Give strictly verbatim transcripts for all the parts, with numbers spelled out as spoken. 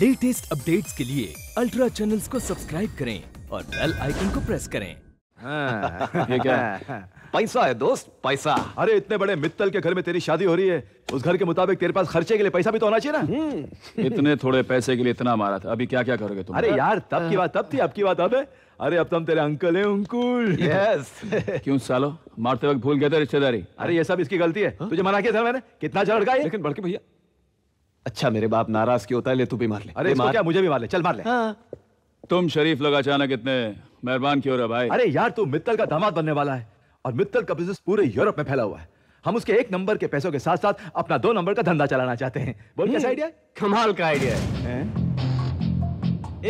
Latest updates के लिए ultra channels को सब्सक्राइब करें और बेल आइकन को प्रेस करें। हाँ, ये क्या है? पैसा है दोस्त, पैसा। अरे इतने बड़े मित्तल के घर में तेरी शादी हो रही है, उस घर के मुताबिक तेरे पास खर्चे के लिए पैसा भी तो होना चाहिए ना। इतने थोड़े पैसे के लिए इतना मारा था, अभी क्या क्या करोगे तुम? अरे यार तब की बात तब थी, अब की बात अब है। अरे अब तुम तेरे अंकल हैं अंकुल। यस। क्यों सालो मारते वक्त भूल गए थे रिश्तेदारी? अरे ये सब इसकी गलती है, तुझे मना किया था मैंने, कितना चढ़ गया। लेकिन बड़के भैया अच्छा मेरे बाप नाराज क्यों होता है, ले तू भी मार ले। अरे क्या मुझे भी मार ले, चल मार ले। तुम शरीफ लोग अचानक इतने मेहरबान क्यों हो रहे भाई? अरे यार तू मित्तल का दामाद बनने वाला है और मित्तल का बिजनेस पूरे यूरोप में फैला हुआ है। हम उसके एक नंबर के पैसों के साथ साथ अपना दो नंबर का धंधा चलाना चाहते हैं। बोल कैसा आइडिया है? कमाल का आइडिया है।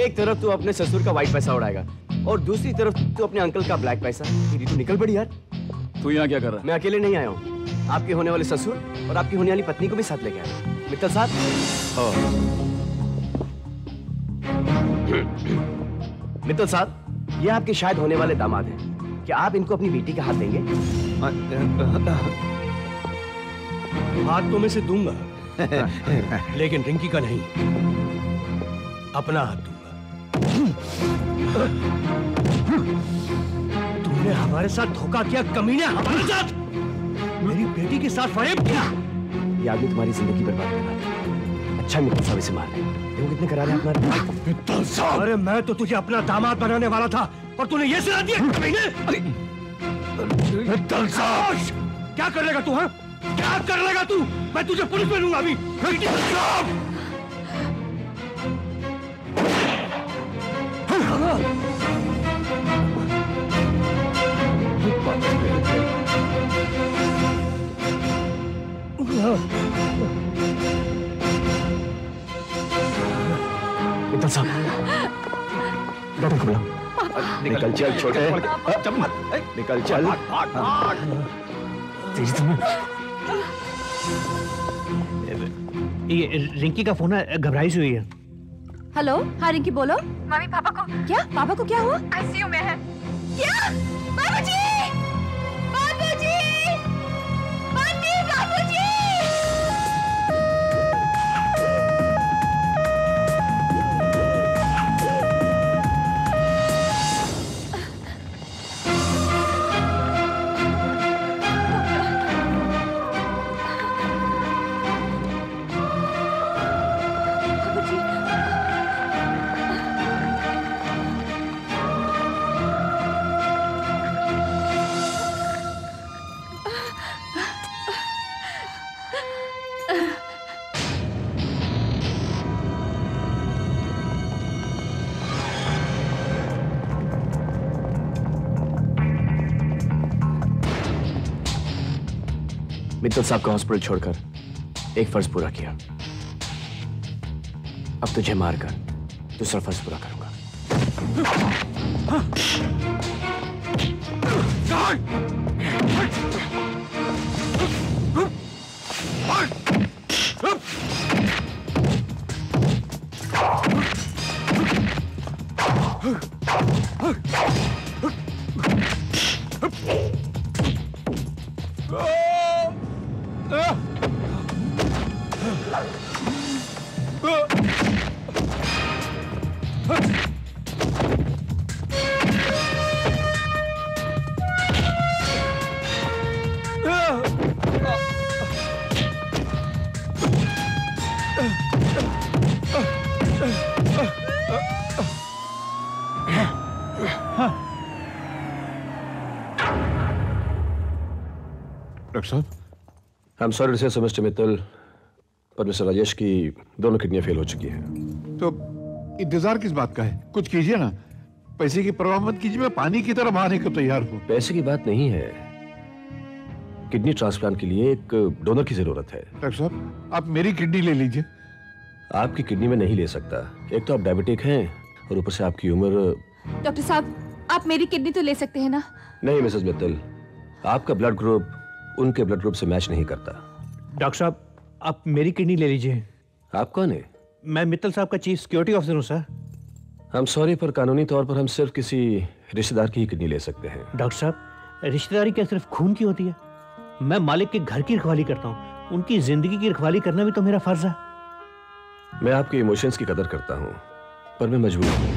एक तरफ तू अपने ससुर का व्हाइट पैसा उड़ाएगा और दूसरी तरफ तू अपने अंकल का ब्लैक पैसा। तू निकल पड़ी यार। तू यहाँ क्या कर रहा है? मैं अकेले नहीं आया हूँ, आपके होने वाले ससुर और आपकी होने वाली पत्नी को भी साथ लेके आया हूँ। मित्तल साहब, मित्तल साहब ये आपके शायद होने वाले दामाद हैं, क्या आप इनको अपनी बेटी के हाथ देंगे? हाथ तो मैं से दूंगा लेकिन रिंकी का नहीं, अपना हाथ दूंगा। तुमने हमारे साथ धोखा किया कमीने, हमारे साथ, मेरी बेटी के साथ फरेब किया। ये आदमी तुम्हारी जिंदगी बर्बाद करना। अच्छा मित्तल साहब इसे मार रहे, कितने करा रहे अपना मित्तल साहब। अरे मैं तो तुझे अपना दामाद बनाने वाला था और तूने ये सिला दिया। मित्तल साहब क्या कर लेगा तू? हाँ क्या कर लेगा तू? मैं तुझे पुलिस में लूंगा अभी। मित्तल साहब मित्तल साहब डॉक्टर को बुलाओ। निकल चल छोटे, निकल चल। ये रिंकी का फोन है, घबराई हुई है। हेलो हाँ रिंकी बोलो। मम्मी पापा को क्या? पापा को क्या हुआ? आईसीयू में है। क्या? बाबूजी बाबूजी मम्मी बाबूजी। मित्तल साहब का हॉस्पिटल छोड़कर एक फर्ज पूरा किया, अब तुझे मारकर दूसरा फर्ज पूरा करूंगा। I'm sorry to say, Mister Mittal, पर मिस्टर राजेश की दोनों किडनियां फेल हो चुकी हैं। तो इंतजार किस बात का है? कुछ कीजिए ना, पैसे की परवाह मत कीजिए, मैं पानी की तरह बहाने को तैयार हूँ। पैसे की बात नहीं है, किडनी ट्रांसप्लांट के लिए एक डोनर की जरूरत है। डॉक्टर साहब आप मेरी किडनी ले लीजिए। आपकी किडनी में नहीं ले सकता, एक तो आप डायबिटिक हैं और ऊपर से आपकी उम्र। डॉक्टर साहब आप मेरी किडनी तो ले सकते हैं ना? नहीं मिसेस मित्तल, आपका ब्लड ग्रुप उनके ब्लड ग्रुप से मैच नहीं करता। डॉक्टर साहब आप मेरी किडनी ले लीजिए। आप कौन है? मैं मित्तल साहब का चीफ सिक्योरिटी ऑफिसर हूँ सर। हम सॉरी पर कानूनी तौर पर हम सिर्फ किसी रिश्तेदार की ही किडनी ले सकते हैं। डॉक्टर साहब रिश्तेदारी क्या सिर्फ खून की होती है? मैं मालिक के घर की रखवाली करता हूँ, उनकी जिंदगी की रखवाली करना भी तो मेरा फर्ज है। मैं आपके इमोशंस की कदर करता हूं, पर मैं मजबूर हूं।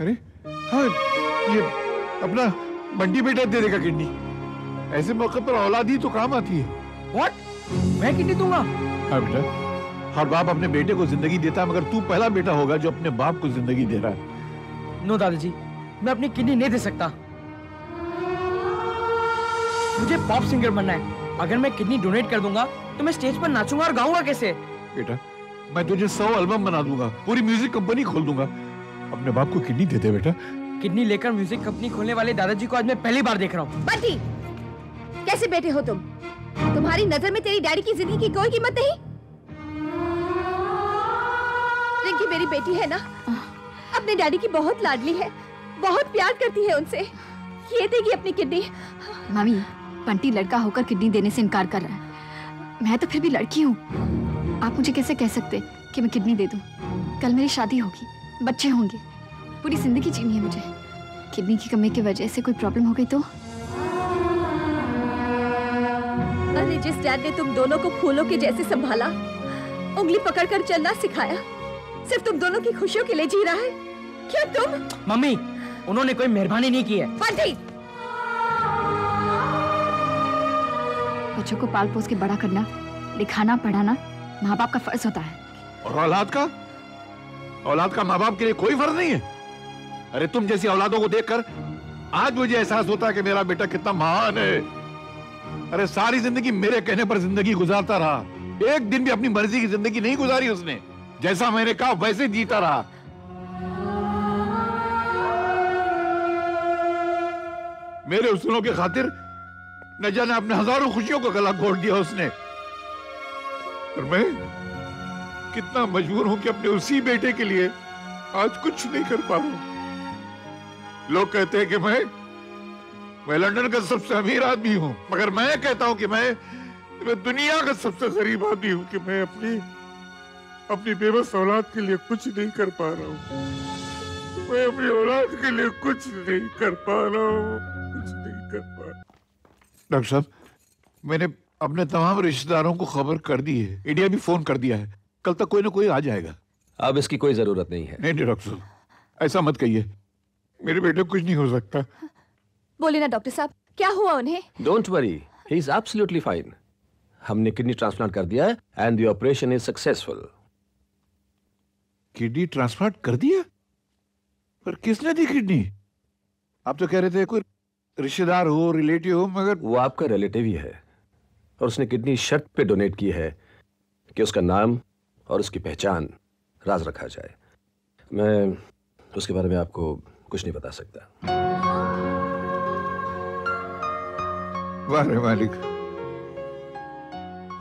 अरे हाँ, ये अपना बंटी बेटा दे देगा किडनी। ऐसे मौके पर औलाद ही तो काम आती है। व्हाट? मैं किडनी दूंगा? हाँ बेटा, हर बाप अपने बेटे को जिंदगी देता है, मगर तू पहला बेटा होगा जो अपने बाप को जिंदगी दे रहा है। नो दादाजी, मैं अपनी किडनी नहीं दे सकता। मुझे पॉप सिंगर बनना है। अगर मैं किडनी डोनेट कर दूंगा तो मैं स्टेज पर नाचूंगा और गाऊंगा कैसे? बेटा, मैं तुझे सौ एल्बम बना दूंगा, पूरी म्यूजिक कंपनी खोल दूंगा। अपने बाप को किडनी दे दे बेटा। किडनी लेकर म्यूजिक कंपनी खोलने वाले दादाजी को आज मैं पहली बार देख रहा हूँ। बंटी, कैसे बेटे हो तुम? तुम्हारी नजर में तेरी डैडी की जिंदगी की कोई कीमत नहीं? रिंकी मेरी बेटी है ना, अपने डैडी की बहुत लाडली है, बहुत प्यार करती है उनसे। ये देगी अपनी किडनी। मामी, बंटी लड़का होकर किडनी देने से इनकार कर रहा है। मैं तो फिर भी लड़की हूँ। आप मुझे कैसे कह सकते कि मैं किडनी दे दूँ? कल मेरी शादी होगी, बच्चे होंगे, पूरी जिंदगी जीनी है मुझे। किडनी की कमी की वजह से कोई प्रॉब्लम हो गई तो? अरे जिस डैड ने तुम दोनों को फूलों के जैसे संभाला, उंगली पकड़कर चलना सिखाया, सिर्फ तुम दोनों की खुशियों के लिए जी रहा है क्या तुम? मम्मी, उन्होंने कोई मेहरबानी नहीं की है। बच्चों को पाल पोस के बड़ा करना, दिखाना, पढ़ाना माँ बाप का फर्ज होता है। और औलाद का? औलाद का माँ बाप के लिए कोई फर्ज नहीं है। अरे तुम जैसी औलादों को देखकर आज मुझे एहसास होता है कि मेरा बेटा कितना महान है। अरे सारी जिंदगी मेरे कहने पर जिंदगी गुजारता रहा, एक दिन भी अपनी मर्जी की जिंदगी नहीं गुजारी उसने। जैसा मैंने कहा वैसे जीता रहा। मेरे उसूलों के खातिर न जाने अपने हजारों खुशियों को गला घोट दिया उसने। और मैं कितना मजबूर हूं कि अपने उसी बेटे के लिए आज कुछ नहीं कर पा रहा हूं। लोग कहते हैं कि मैं मैं लंदन का सबसे अमीर आदमी हूं, मगर मैं कहता हूं कि मैं, मैं दुनिया का सबसे गरीब आदमी हूं कि मैं अपनी अपनी बेबस औलाद के लिए कुछ नहीं कर पा रहा हूं। मैं अपनी औलाद के लिए कुछ नहीं कर पा रहा हूं, कुछ नहीं कर पा रहा हूं। डॉक्टर साहब, मैंने अपने तमाम रिश्तेदारों को खबर कर दी है, इंडिया भी फोन कर दिया है, कल तक कोई ना कोई आ जाएगा। अब इसकी कोई जरूरत नहीं है। नहीं डॉक्टर साहब, ऐसा मत कहिए, मेरे बेटे को कुछ नहीं हो सकता। बोलिए ना डॉक्टर साहब, क्या हुआ उन्हें? Don't worry, he is absolutely fine. हमने किडनी ट्रांसप्लांट कर दिया and the operation is successful. Kidney transplant कर दिया? पर किसने दी किडनी? आप तो कह रहे थे कोई रिश्तेदार हो, रिलेटिव हो, मगर वो आपका रिलेटिव ही है और उसने किडनी शर्त पे डोनेट की है कि उसका नाम और उसकी पहचान राज रखा जाए। मैं उसके बारे में आपको कुछ नहीं बता सकता। वाह रे मालिक,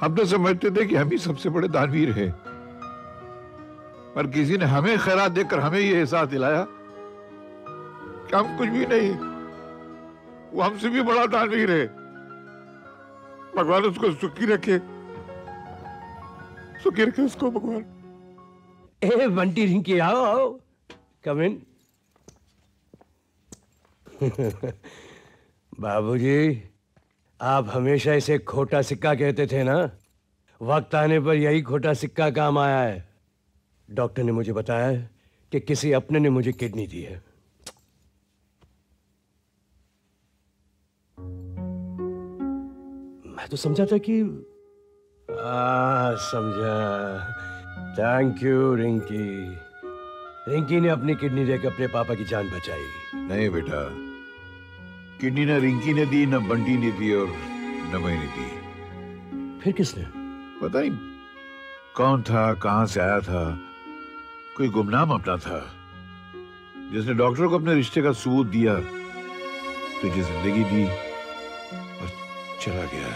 हम तो समझते थे कि हम ही सबसे बड़े दानवीर हैं, पर किसी ने हमें खैरात देकर हमें ये एहसास दिलाया कि हम कुछ भी नहीं, वो हमसे भी बड़ा दानवीर है। भगवान उसको सुखी रखे, सुखी रखे उसको भगवान। ए बंटी, रिंकी, आओ आओ, कम इन। बाबूजी, आप हमेशा इसे खोटा सिक्का कहते थे ना, वक्त आने पर यही खोटा सिक्का काम आया है। डॉक्टर ने मुझे बताया कि किसी अपने ने मुझे किडनी दी है। मैं तो समझा था कि आ, समझा। Thank you Rinki. रिंकी ने अपनी किडनी देकर अपने पापा की जान बचाई। नहीं बेटा, किडनी ना रिंकी ने दी, ना बंटी ने दी और न मैंने दी। फिर किसने? पता नहीं कौन था, कहां से आया था, कोई गुमनाम अपना था जिसने डॉक्टर को अपने रिश्ते का सबूत दिया, तुझे जिंदगी दी और चला गया।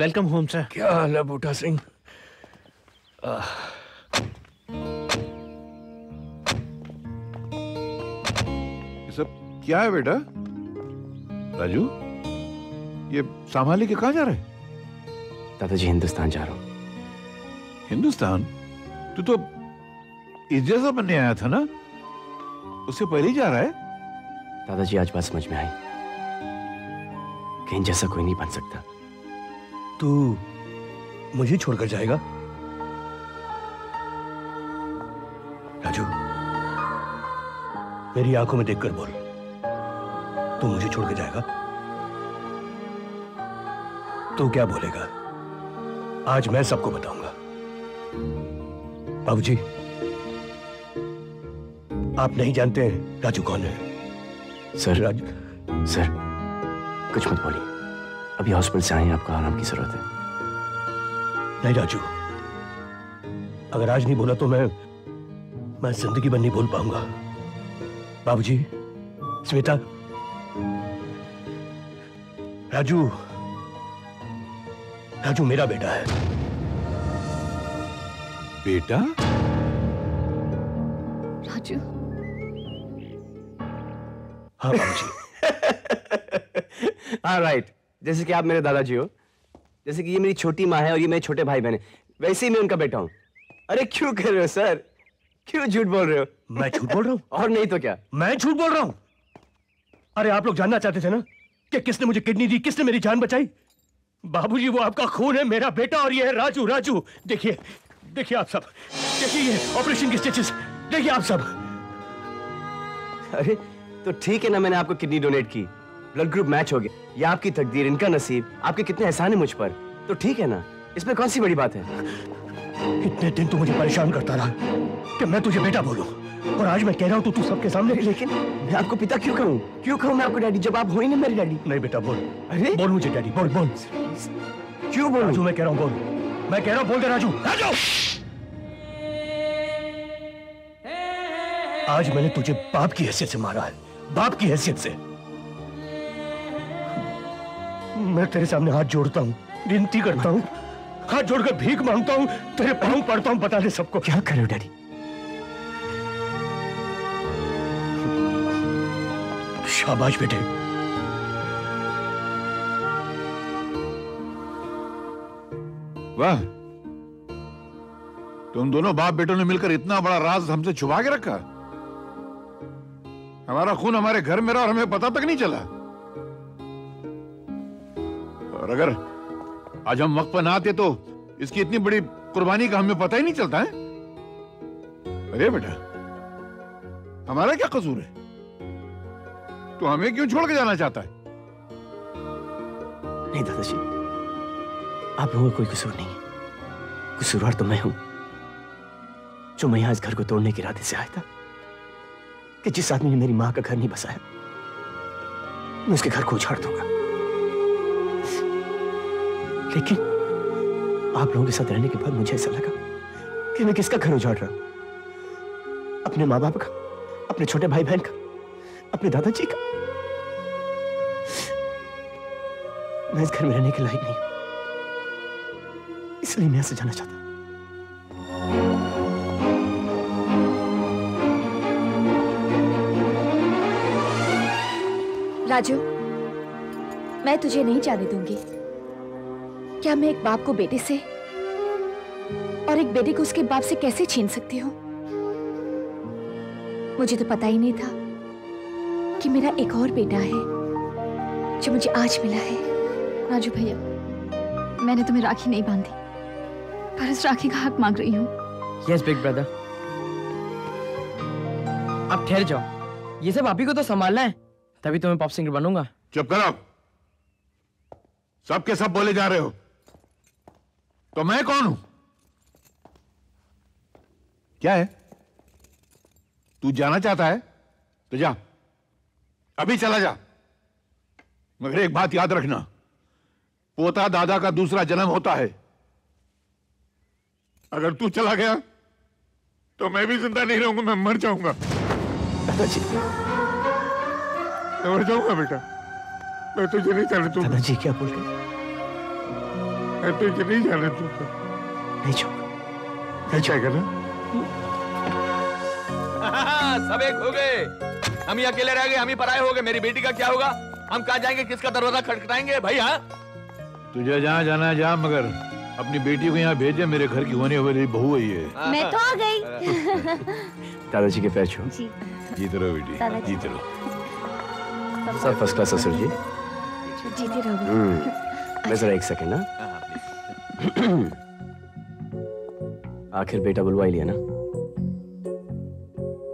Welcome home sir. क्या हाल है बूटा सिंह? ये सब क्या है बेटा? राजू ये सामान लेके कहाँ जा रहे हैं? दादाजी हिंदुस्तान जा रहा हूँ। हिंदुस्तान? तू तो इजाज़ा बनने आया था ना, उससे पहले ही जा रहा है। दादाजी आज बात समझ में आई, कहीं जैसा कोई नहीं बन सकता। तू मुझे छोड़कर जाएगा? राजू मेरी आंखों में देखकर बोल, तू मुझे छोड़कर जाएगा? तू क्या बोलेगा? आज मैं सबको बताऊंगा। बाबू जी आप नहीं जानते राजू कौन है। सर राजू, सर कुछ मत बोलिए, अभी हॉस्पिटल से आए हैं, आपका आराम की जरूरत है। नहीं राजू, अगर आज नहीं बोला तो मैं मैं जिंदगी भर नहीं बोल पाऊंगा। बाबूजी, श्वेता, राजू राजू मेरा बेटा है। बेटा? राजू? हाँ बाबूजी। हाँ राइट, जैसे कि आप मेरे दादाजी हो, जैसे कि ये मेरी छोटी माँ है और ये मेरे छोटे भाई बहन है, वैसे ही मैं उनका बेटा हूँ। अरे क्यों कर रहे हो सर, क्यों झूठ बोल रहे हो? मैं झूठ बोल रहा हूँ? और नहीं तो क्या, मैं झूठ बोल रहा हूँ। अरे आप लोग जानना चाहते थे ना कि किसने मुझे किडनी दी, किसने मेरी जान बचाई। बाबूजी वो आपका खून है, मेरा बेटा, और ये है राजू। राजू देखिए, देखिए आप सब, देखिए ऑपरेशन के स्टिचेस, देखिए आप सब। अरे तो ठीक है ना, मैंने आपको किडनी डोनेट की, ब्लड ग्रुप मैच हो गया, ये आपकी तकदीर, इनका नसीब, आपके कितने एहसान है मुझ पर, तो ठीक है ना, इसमें कौन सी बड़ी बात है। इतने दिन तू मुझे परेशान करता रहा कि मैं तुझे बेटा बोलूं, और आज मैं कह रहा हूँ तो तू सबके सामने। लेकिन मैं आपको पिता क्यों कहूँ, क्यों कहूँ मैं आपको डैडी, जब आप हो ही ना मेरे डैडी। नहीं बेटा बोल, अरे बोल मुझे डैडी, बोल बोल। क्यों बोल राजू, मैं कह रहा हूँ बोल, मैं कह रहा हूँ बोल दे राजू। राजू आज मैंने तुझे बाप की हैसियत से मारा है, बाप की हैसियत से। मैं तेरे सामने हाथ जोड़ता हूँ, विनती करता हूँ, हाथ जोड़कर भीख मांगता हूँ, तेरे पांव पड़ता हूँ, बता दे सबको। क्या करो डैडी, शाबाश बेटे। वाह, तुम दोनों बाप बेटों ने मिलकर इतना बड़ा राज हमसे छुपा के रखा। हमारा खून हमारे घर में रहा और हमें पता तक नहीं चला। और अगर आज हम वक्त पर ना आते तो इसकी इतनी बड़ी कुर्बानी का हमें पता ही नहीं चलता है। अरे बेटा हमारा क्या कसूर है, तू तो हमें क्यों छोड़ के जाना चाहता है? नहीं दादाजी, आप लोगों का कोई कसूर नहीं है, कसूरवार तो मैं हूं जो मैं यहां इस घर को तोड़ने के इरादे से आया था, कि जिस आदमी ने मेरी मां का घर नहीं बसाया मैं उसके घर को उछाड़ दूंगा। लेकिन आप लोगों के साथ रहने के बाद मुझे ऐसा लगा कि मैं किसका घर उजाड़ रहा हूं, अपने माँ बाप का, अपने छोटे भाई बहन का, अपने दादाजी का। मैं इस घर में रहने के लायक नहीं, इसलिए मैं ऐसे जाना चाहता। राजू मैं तुझे नहीं जाने दूंगी। क्या मैं एक बाप को बेटे से और एक बेटे को उसके बाप से कैसे छीन सकती हूँ? मुझे तो पता ही नहीं था कि मेरा एक और बेटा है जो मुझे आज मिला है। राजू भैया मैंने तुम्हें राखी नहीं बांधी, पर इस राखी का हक मांग रही हूँ। यस बिग ब्रदर, आप ठहर जाओ, ये सब आप ही को तो संभालना है, तभी तो मैं पॉप सिंगर बनूंगा। चुप करो, सब के सब बोले जा रहे हो। तो मैं कौन हूं? क्या है, तू जाना चाहता है तो जा, अभी चला जा, मगर एक बात याद रखना, पोता दादा का दूसरा जन्म होता है। अगर तू चला गया तो मैं भी जिंदा नहीं रहूंगा, मैं मर जाऊंगा। मैं मर जाऊंगा बेटा, मैं तुझे नहीं जानता। दादाजी क्या बोल रहे? तो इसे नहीं जाने दूंगा। नहीं छोड़। नहीं जाएगा ना? हाँ, सब एक हो गए। हम ही अकेले रह गए, हम ही पराए हो गए। मेरी बेटी का क्या होगा? हम कहाँ जाएंगे? किसका दरवाजा खटखटाएंगे भाई? हाँ, तुझे जहाँ जाना है जा, मगर अपनी बेटी को यहाँ भेजे। मेरे घर की होने वाली बहू है ये। मैं तो आ गई। दादाजी के पैर छू। जीते रहो बेटी, जीते रहो। सब फर्स्ट क्लास ससुर जी। जीते रहो। मैं जरा एक सेकेंड ना। आखिर बेटा बुलवा ही लिया ना।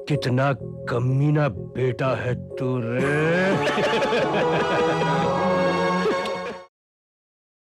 कितना कमीना बेटा है तू रे।